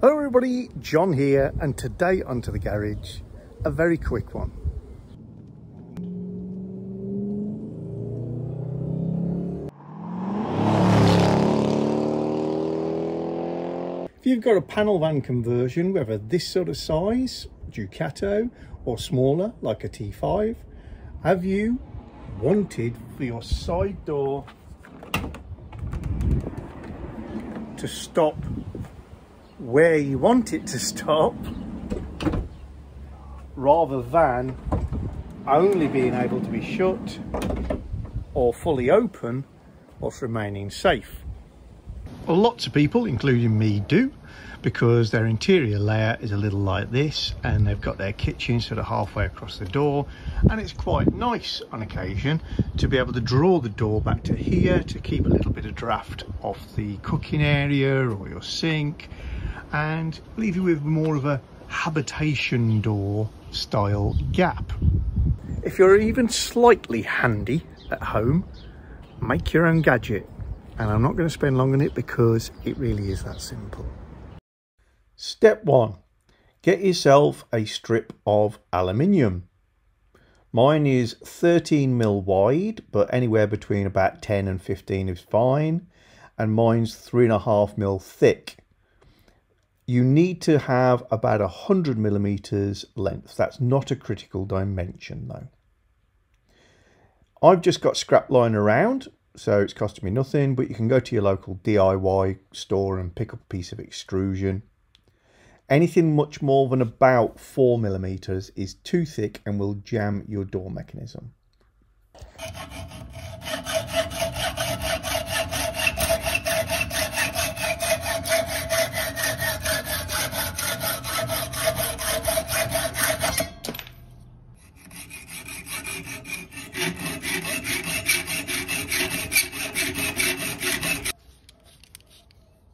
Hello everybody, John here, and today onto the garage, a very quick one. If you've got a panel van conversion, whether this sort of size, Ducato, or smaller, like a T5, have you wanted for your side door to stop where you want it to stop, rather than only being able to be shut or fully open whilst remaining safe? Well, lots of people, including me, do, because their interior layout is a little like this, and they've got their kitchen sort of halfway across the door, and it's quite nice on occasion to be able to draw the door back to here to keep a little bit of draft off the cooking area or your sink, and leave you with more of a habitation door style gap. If you're even slightly handy at home, make your own gadget, and I'm not going to spend long on it because it really is that simple. Step one, get yourself a strip of aluminium. Mine is 13mm wide, but anywhere between about 10 and 15 is fine. And mine's 3.5mm thick. You need to have about 100mm length. That's not a critical dimension though. I've just got scrap line around, so it's costing me nothing, but you can go to your local DIY store and pick up a piece of extrusion. Anything much more than about 4mm is too thick and will jam your door mechanism.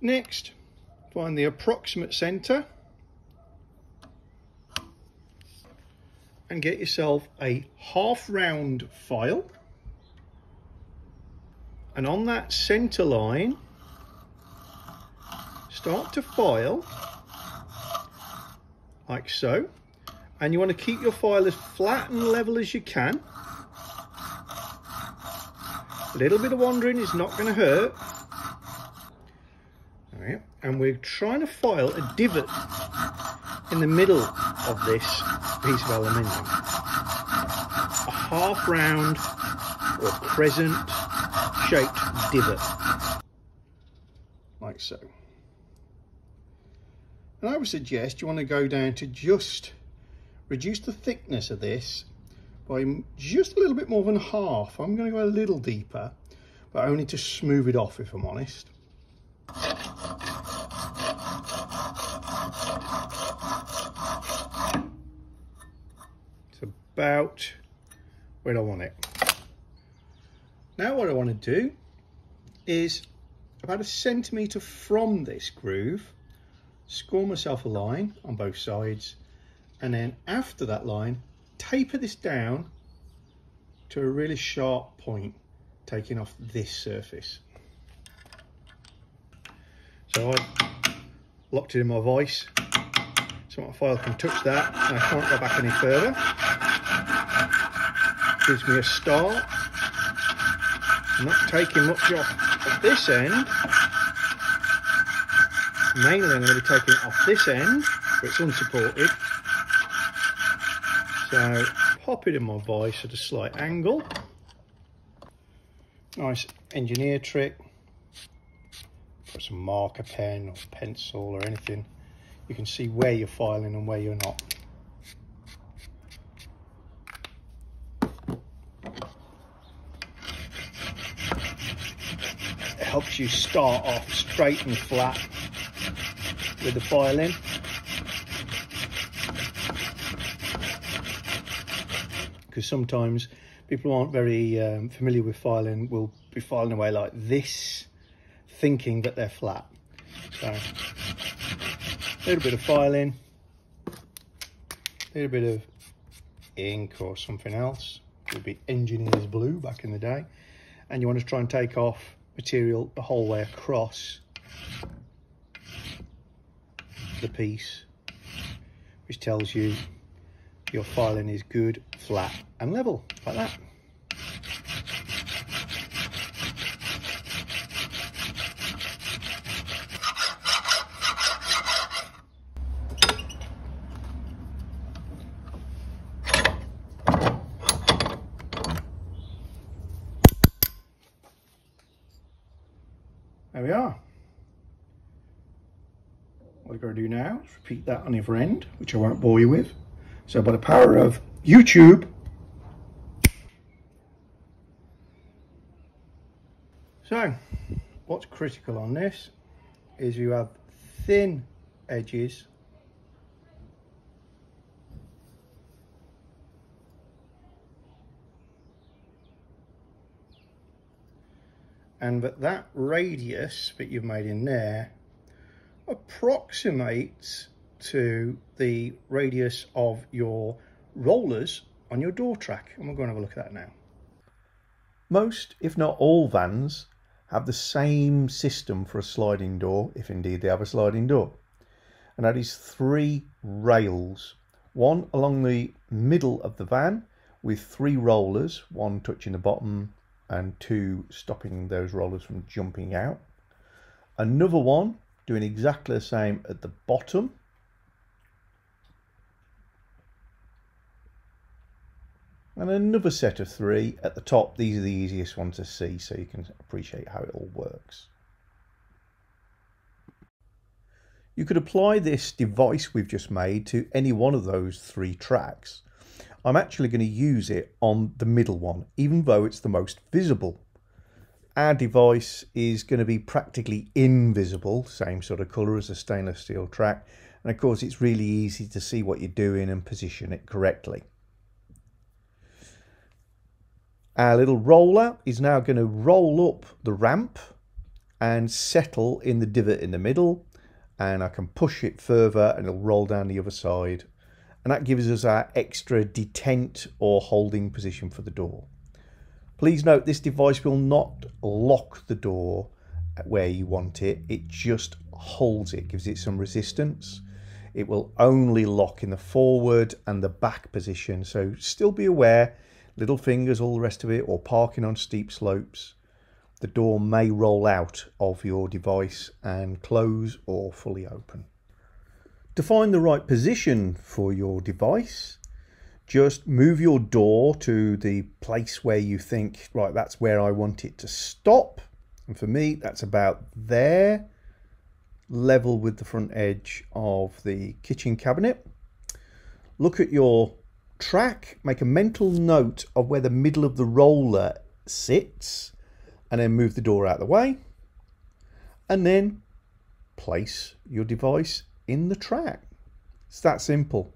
Next, find the approximate centre and get yourself a half round file, and on that center line start to file like so, and you want to keep your file as flat and level as you can. A little bit of wandering is not going to hurt. All right, and we're trying to file a divot in the middle of this piece of aluminium, a half round or crescent shaped divot, like so. And I would suggest you want to go down to just reduce the thickness of this by just a little bit more than half. I'm going to go a little deeper, but only to smooth it off, if I'm honest. About where I want it. Now what I want to do is about 1cm from this groove, score myself a line on both sides, and then after that line, taper this down to a really sharp point, taking off this surface. So I locked it in my vise, so my file can touch that, and I can't go back any further. Gives me a start. I'm not taking much off at this end. Mainly I'm going to be taking it off this end, but it's unsupported. So pop it in my vise at a slight angle. Nice engineer trick. Put some marker pen or pencil or anything. You can see where you're filing and where you're not. Helps you start off straight and flat with the filing. Because sometimes people who aren't very familiar with filing will be filing away like this, thinking that they're flat. So, a little bit of filing, a little bit of ink or something else. It would be engineer's blue back in the day. And you want to try and take off material the whole way across. the piece, which tells you your filing is good, flat and level, like that. There we are. What we're going to do now is repeat that on the other end, which I won't bore you with. So by the power of YouTube. So what's critical on this is you have thin edges and that radius that you've made in there approximates to the radius of your rollers on your door track. And we're going to have a look at that now. Most, if not all, vans have the same system for a sliding door, if indeed they have a sliding door. And that is 3 rails. One along the middle of the van with 3 rollers, one touching the bottom and 2 stopping those rollers from jumping out. Another one doing exactly the same at the bottom. And another set of 3 at the top. These are the easiest ones to see so you can appreciate how it all works. You could apply this device we've just made to any one of those 3 tracks. I'm actually going to use it on the middle one, even though it's the most visible. Our device is going to be practically invisible, same sort of colour as a stainless steel track. And of course, it's really easy to see what you're doing and position it correctly. Our little roller is now going to roll up the ramp and settle in the divot in the middle. And I can push it further and it'll roll down the other side. And that gives us our extra detent or holding position for the door. Please note this device will not lock the door where you want it. It just holds it, gives it some resistance. It will only lock in the forward and the back position. So still be aware, little fingers, all the rest of it, or parking on steep slopes. The door may roll out of your device and close or fully open. To find the right position for your device, just move your door to the place where you think, right, that's where I want it to stop. And for me, that's about there, level with the front edge of the kitchen cabinet. Look at your track, make a mental note of where the middle of the roller sits, and then move the door out of the way. And then place your device in the track. It's that simple.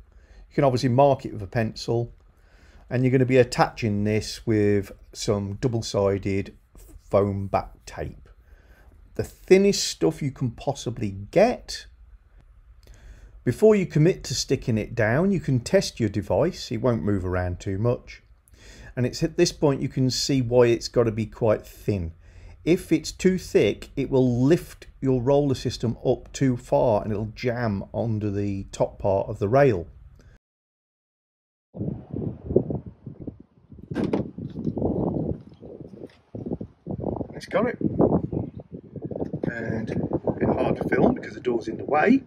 You can obviously mark it with a pencil, and you're going to be attaching this with some double-sided foam back tape, the thinnest stuff you can possibly get. Before you commit to sticking it down, you can test your device. It won't move around too much, and it's at this point you can see why it's got to be quite thin. If it's too thick, it will lift your roller system up too far and it'll jam onto the top part of the rail. It's got it. And a bit hard to film because the door's in the way.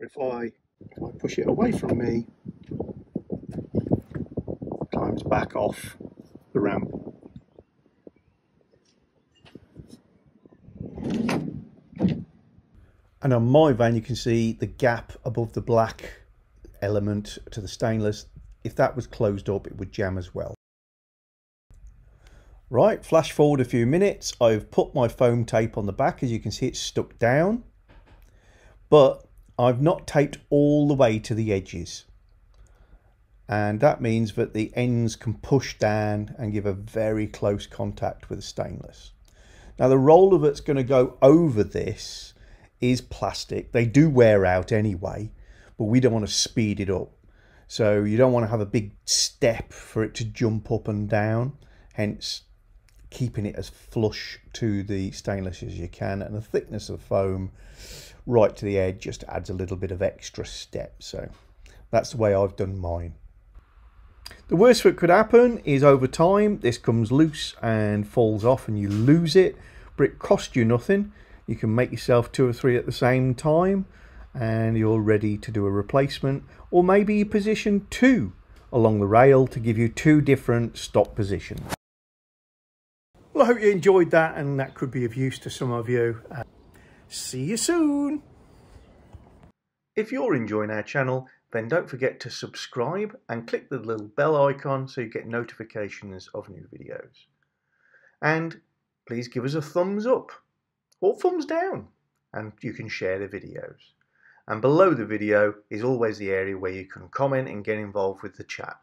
But if I push it away from me, it climbs back off the ramp. And on my van you can see the gap above the black element to the stainless. If that was closed up, it would jam as well. Right, flash forward a few minutes. I've put my foam tape on the back. As you can see, it's stuck down, but I've not taped all the way to the edges. And that means that the ends can push down and give a very close contact with the stainless. Now the roller that's going to go over this is plastic. They do wear out anyway, but we don't want to speed it up. So you don't want to have a big step for it to jump up and down, hence keeping it as flush to the stainless as you can. And the thickness of foam right to the edge just adds a little bit of extra step. So that's the way I've done mine. The worst that could happen is over time this comes loose and falls off and you lose it, but it costs you nothing. You can make yourself 2 or 3 at the same time and you're ready to do a replacement, or maybe you position 2 along the rail to give you 2 different stop positions. Well, I hope you enjoyed that and that could be of use to some of you. See you soon! If you're enjoying our channel, then don't forget to subscribe and click the little bell icon so you get notifications of new videos. And please give us a thumbs up or thumbs down, and you can share the videos. And below the video is always the area where you can comment and get involved with the chat.